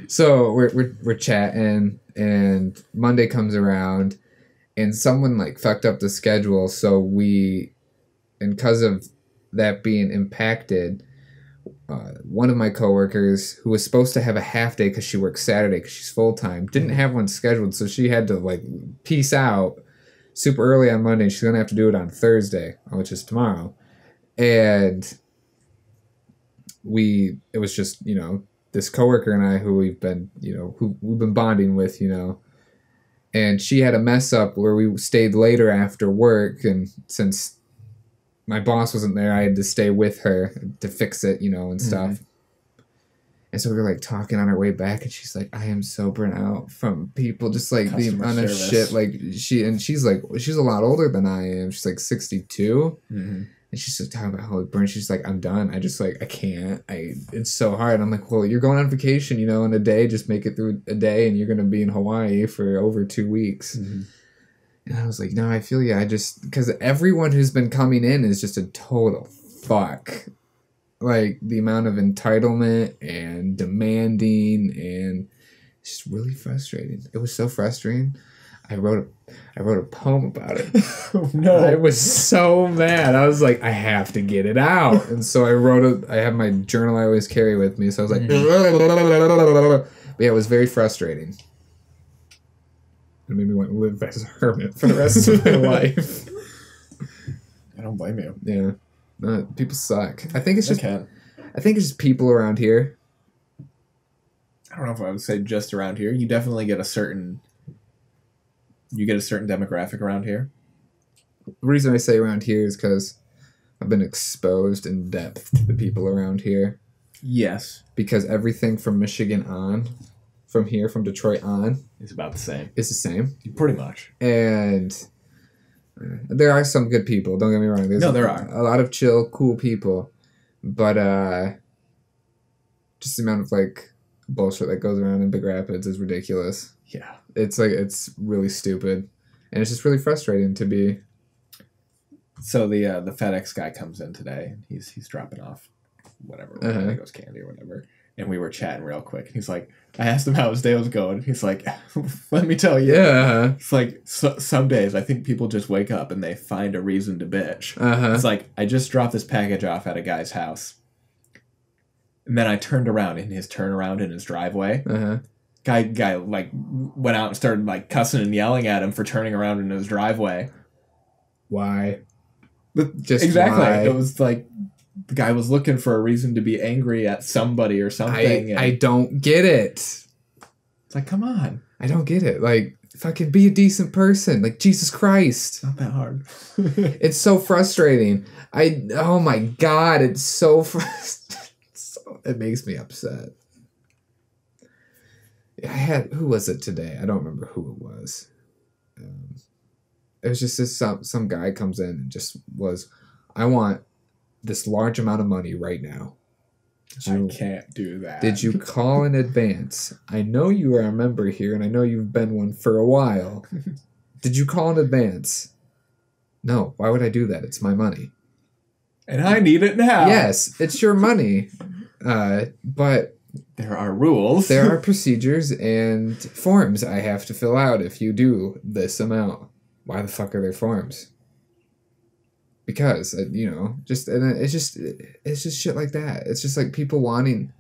So we're chatting, and Monday comes around, and someone like fucked up the schedule. So and because of that being impacted, one of my coworkers, who was supposed to have a half day because she works Saturday because she's full-time, didn't have one scheduled, so she had to like peace out super early on Monday. She's gonna have to do it on Thursday, which is tomorrow. And it was just, this coworker and I, who we've been, who we've been bonding with, and she had a mess up where we stayed later after work, and since my boss wasn't there, I had to stay with her to fix it, and stuff. Mm-hmm. And so we were like talking on our way back, and she's like, I am so burnt out from people just like the amount of shit. Like she's like, she's a lot older than I am. She's like 62. Mm-hmm. And she's just talking about how it burns. She's like, I'm done. I just like, I can't. It's so hard. And I'm like, well, you're going on vacation, in a day. Just make it through a day, and you're going to be in Hawaii for over 2 weeks. Mm-hmm. And I was like, no, I feel you. Because everyone who's been coming in is just a total fuck. Like, the amount of entitlement and demanding, and it's just really frustrating. It was so frustrating. I wrote a poem about it. Oh, no. I was so mad. I was like, I have to get it out. And so I have my journal I always carry with me. So I was like, but yeah, it was very frustrating. It made me want to live as a hermit for the rest of my life. I don't blame you. Yeah. No, people suck. I think it's just people around here. I don't know if I would say just around here. You definitely get a certain demographic around here. The reason I say around here is because I've been exposed in depth to the people around here. Yes. Because everything from Michigan on, from Detroit on, it's about the same. It's the same. Pretty much. And there are some good people. Don't get me wrong. There are. A lot of chill, cool people. But just the amount of, like, bullshit that goes around in Big Rapids is ridiculous. Yeah. It's, like, it's really stupid. And it's just really frustrating to be. So the FedEx guy comes in today, and he's dropping off whatever. I think it was candy or whatever. And we were chatting real quick. And he's like, I asked him how his day was going. And he's like, let me tell you. Yeah. It's like, some days I think people just wake up and they find a reason to bitch. Uh-huh. It's like, I just dropped this package off at a guy's house. And then I turned around in his driveway. Uh-huh. Guy like went out and started like cussing and yelling at him for turning around in his driveway. Why? Just exactly. Why? It was like, the guy was looking for a reason to be angry at somebody or something. I don't get it. It's like, come on. I don't get it. Like, fucking be a decent person. Like, Jesus Christ. It's not that hard. It's so frustrating. Oh my God, it's so frustrating. It makes me upset. Who was it today? I don't remember who it was. It was just this, some guy comes in and just was, I want this large amount of money right now. I can't do that. Did you call in advance? I know you are a member here, and I know you've been one for a while. Did you call in advance? No. Why would I do that? It's my money. And I need it now. Yes, it's your money. But there are rules. There are procedures and forms I have to fill out if you do this amount. Why the fuck are there forms? Because, it's just shit like that. It's just like people wanting.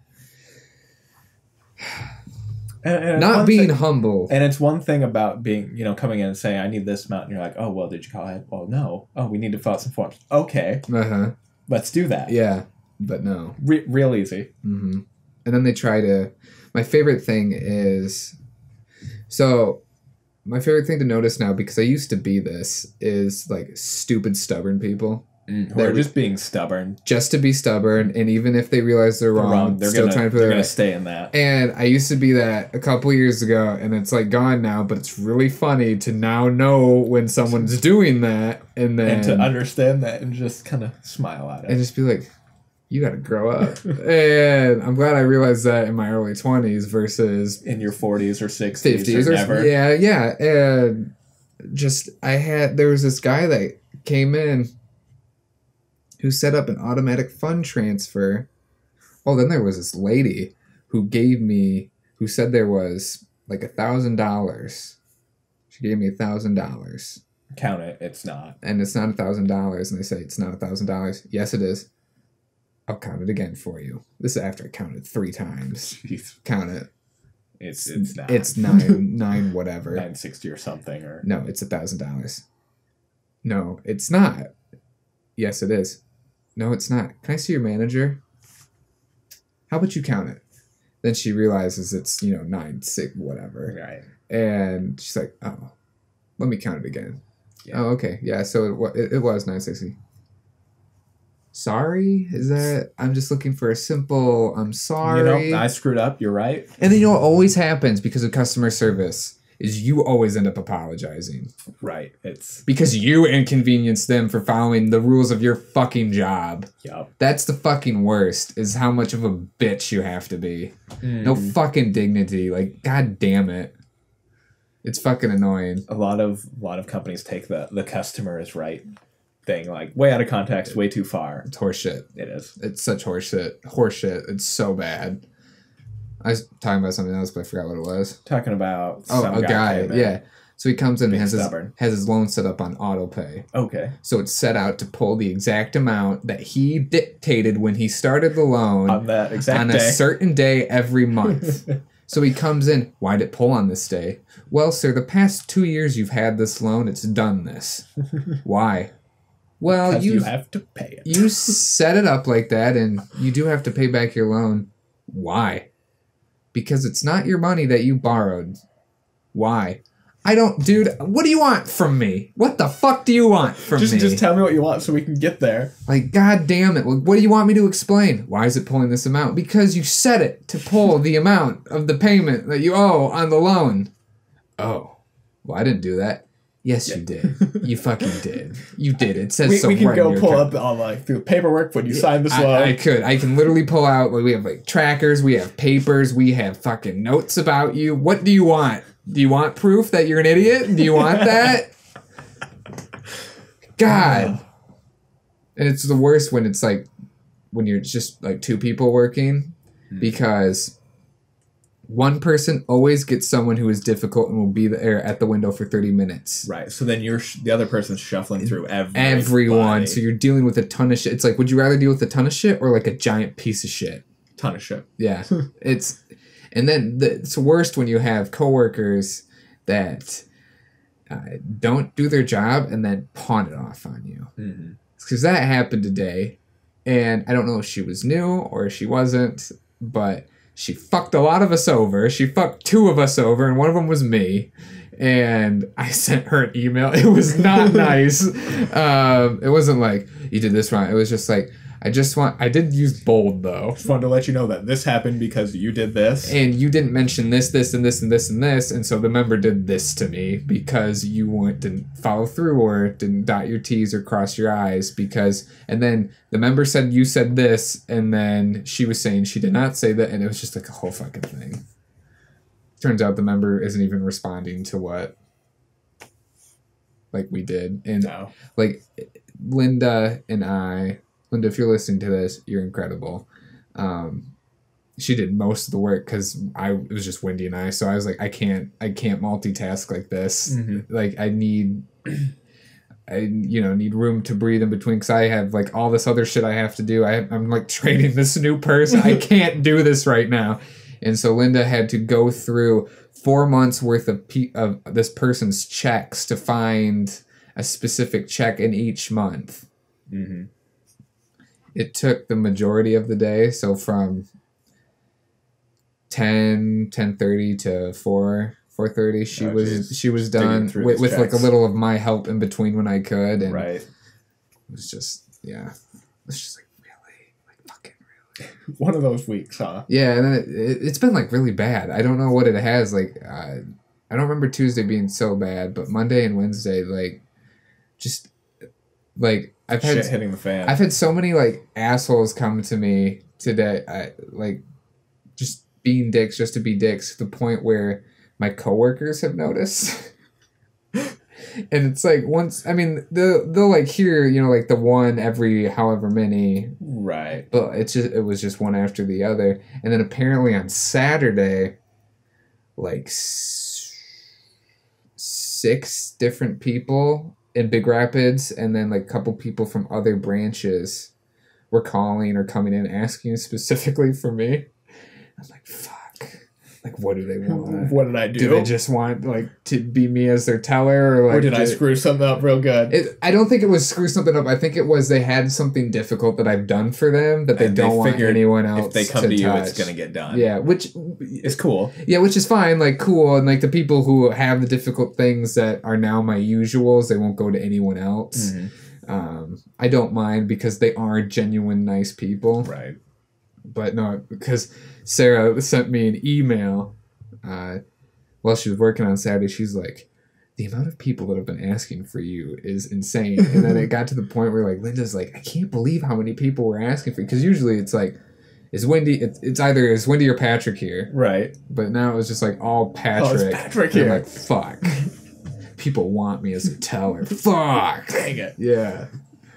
And not being humble. And it's one thing about being, you know, coming in and saying, I need this amount. And you're like, oh, well, did you call it? Well, no. Oh, we need to fill out some forms. Okay. Uh-huh. Let's do that. Yeah. But no. Real easy. Mm-hmm. And then they try to... My favorite thing is... So, my favorite thing to notice now, because I used to be this, is, like, stupid, stubborn people. Or just being stubborn. Just to be stubborn, and even if they realize they're wrong, they're still trying to put their right. Stay in that. And I used to be that a couple years ago, and it's, like, gone now, but it's really funny to now know when someone's doing that, and then... And to understand that, and just kind of smile at it. And just be like... You gotta grow up. And I'm glad I realized that in my early 20s versus... In your 40s or 60s 50s or never. Yeah, yeah. And just, there was this guy that came in who set up an automatic fund transfer. Oh, then there was this lady who said there was like $1,000. She gave me $1,000. Count it. It's not. And it's not $1,000. And they say it's not $1,000. Yes, it is. I'll count it again for you. This is after I counted 3 times. Jeez. Count it. It's not. It's nine whatever. 960 or something or. No, it's $1,000. No, it's not. Yes, it is. No, it's not. Can I see your manager? How about you count it? Then she realizes it's 960 whatever. Right. And she's like, oh, let me count it again. Yeah. Oh, okay, yeah. So it was 960. Sorry? Is that... I'm just looking for a simple, I'm sorry. You know, I screwed up. You're right. And then what always happens because of customer service is you always end up apologizing. Right. It's... Because you inconvenienced them for following the rules of your fucking job. Yep. That's the fucking worst, is how much of a bitch you have to be. Mm. No fucking dignity. Like, god damn it. It's fucking annoying. A lot of companies take the customer is right thing, like, way out of context, way too far. It's horseshit. It is. It's such horseshit. Horseshit. It's so bad. I was talking about something else, but I forgot what it was. Talking about a guy. Yeah. So he comes in and has his loan set up on auto pay. Okay. So it's set out to pull the exact amount that he dictated when he started the loan on that exact on day. A certain day every month. So he comes in. Why'd it pull on this day? Well, sir, the past 2 years you've had this loan, it's done this. Why? Well, you have to pay it. You set it up like that, and you do have to pay back your loan. Why? Because it's not your money that you borrowed. Why? Dude, what do you want from me? What the fuck do you want from me? Just tell me what you want so we can get there. Like, god damn it. What do you want me to explain? Why is it pulling this amount? Because you set it to pull the amount of the payment that you owe on the loan. Oh. Well, I didn't do that. Yes, you did. You fucking did. You did. It says so right in your account. We can go pull up on, like, through paperwork when you sign this loan. I could. I can literally pull out. Like, we have, like, trackers. We have papers. We have fucking notes about you. What do you want? Do you want proof that you're an idiot? Do you want that? God. And it's the worst when it's, like, when you're just, like, 2 people working. Because... one person always gets someone who is difficult and will be there at the window for 30 minutes. Right. So then the other person's shuffling through everyone. So you're dealing with a ton of shit. It's like, would you rather deal with a ton of shit or like a giant piece of shit? Ton of shit. Yeah. And then it's worst when you have coworkers that don't do their job and then pawn it off on you. Because that happened today. And I don't know if she was new or if she wasn't, but... she fucked a lot of us over. She fucked 2 of us over, and one of them was me. And I sent her an email. It was not nice. It wasn't like, you did this wrong. It was just like, I did use bold, though. Just wanted to let you know that this happened because you did this. And you didn't mention this, this, and this, and this, and this. And so the member did this to me because you didn't follow through or didn't dot your T's or cross your I's. And then the member said you said this. And then she was saying she did not say that. And it was just like a whole fucking thing. Turns out the member isn't even responding to what we did. And no. Like Linda and I... Linda, if you're listening to this, you're incredible. She did most of the work because it was just Wendy and I. So I was like, I can't multitask like this. Mm-hmm. Like I need room to breathe in between because I have like all this other shit I have to do. I'm like training this new person. I can't do this right now. And so Linda had to go through 4 months worth of this person's checks to find a specific check in each month. Mm-hmm. It took the majority of the day, so from 10:30 to 4:30 she was done with like a little of my help in between when I could, and right. It was just like really, like fucking really one of those weeks, huh? Yeah, and then it's been like really bad. I don't know what it has, like I don't remember Tuesday being so bad, but Monday and Wednesday I've had shit hitting the fan. I've had so many like assholes come to me today, just being dicks just to be dicks, to the point where my coworkers have noticed. And it's like once, I mean, they'll like hear, you know, like the one every however many, right? But it was just one after the other, and then apparently on Saturday, like 6 different people in Big Rapids, and then like a couple people from other branches were calling or coming in asking specifically for me. I'm like, fuck. Like, what do they want? What did I do? Do they just want like to be me as their teller, or did I screw something up real good? I don't think it was screw something up. I think it was they had something difficult that I've done for them that they don't want anyone else. If they come to you, touch. It's gonna get done. Yeah, which is cool. Yeah, which is fine. Like, cool, and like the people who have the difficult things that are now my usuals, they won't go to anyone else. Mm-hmm. I don't mind because they are genuine nice people. Right. But no, because Sarah sent me an email while she was working on Saturday. She's like, the amount of people that have been asking for you is insane. And then it got to the point where like Linda's like, I can't believe how many people were asking for you. Because usually it's like, it's Wendy or Patrick here. Right. But now it was just like all Patrick. Oh, it's Patrick here. I'm like, fuck. People want me as a teller. Fuck. Dang it. Yeah.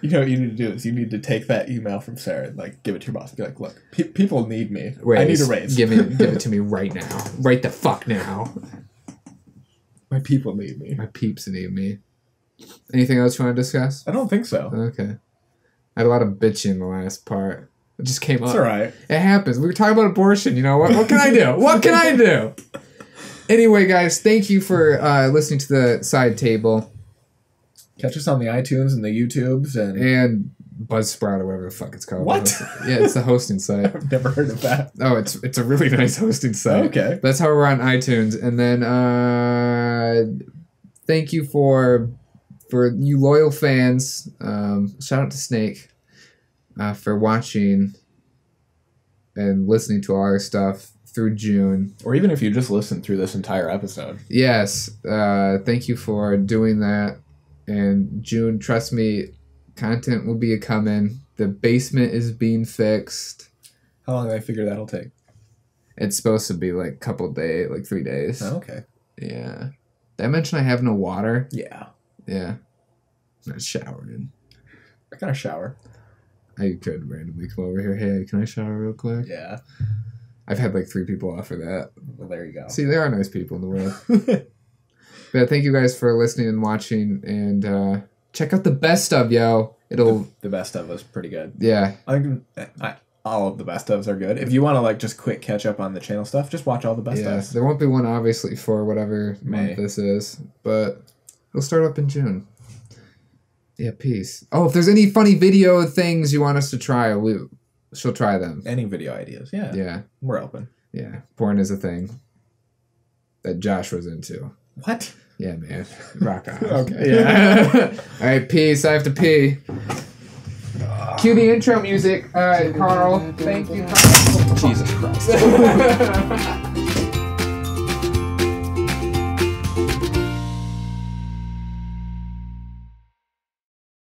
You know what you need to do is you need to take that email from Sarah and like give it to your boss and be like, look, people need me. Raise. I need a raise. Give it to me right now. Right the fuck now. My people need me. My peeps need me. Anything else you want to discuss? I don't think so. Okay. I had a lot of bitching in the last part. It just came up. It's all right. It happens. We were talking about abortion. You know what? What can I do? What can I do? Anyway, guys, thank you for listening to The Side Table. Catch us on the iTunes and the YouTubes and Buzzsprout or whatever the fuck it's called. What? Yeah, it's the hosting site. I've never heard of that. Oh, it's a really nice hosting site. Okay. That's how we're on iTunes. And then thank you for you loyal fans. Shout out to Snake for watching and listening to all our stuff through June. Or even if you just listened through this entire episode. Yes. Thank you for doing that. And June, trust me, content will be a-coming. The basement is being fixed. How long do I figure that'll take? It's supposed to be like a couple days, like 3 days. Oh, okay. Yeah. Did I mention I have no water? Yeah. Yeah. I'm not showering. I got a shower. I could randomly come over here. Hey, can I shower real quick? Yeah. I've had like 3 people offer that. Well, there you go. See, there are nice people in the world. But thank you guys for listening and watching, and check out the best of, yo. It'll the best of was pretty good. Yeah, all of the best ofs are good. If you want to like just quick catch up on the channel stuff, just watch all the best ofs. There won't be one obviously for whatever month this is, but it'll start up in June. Yeah, peace. Oh, if there's any funny video things you want us to try, she'll try them. Any video ideas? Yeah. Yeah. We're open. Yeah, porn is a thing that Josh was into. What? Yeah, man. Rock on. Okay. Yeah. All right, peace. I have to pee. Cue the intro music. All right, Carl. Thank you, Carl. Jesus Christ.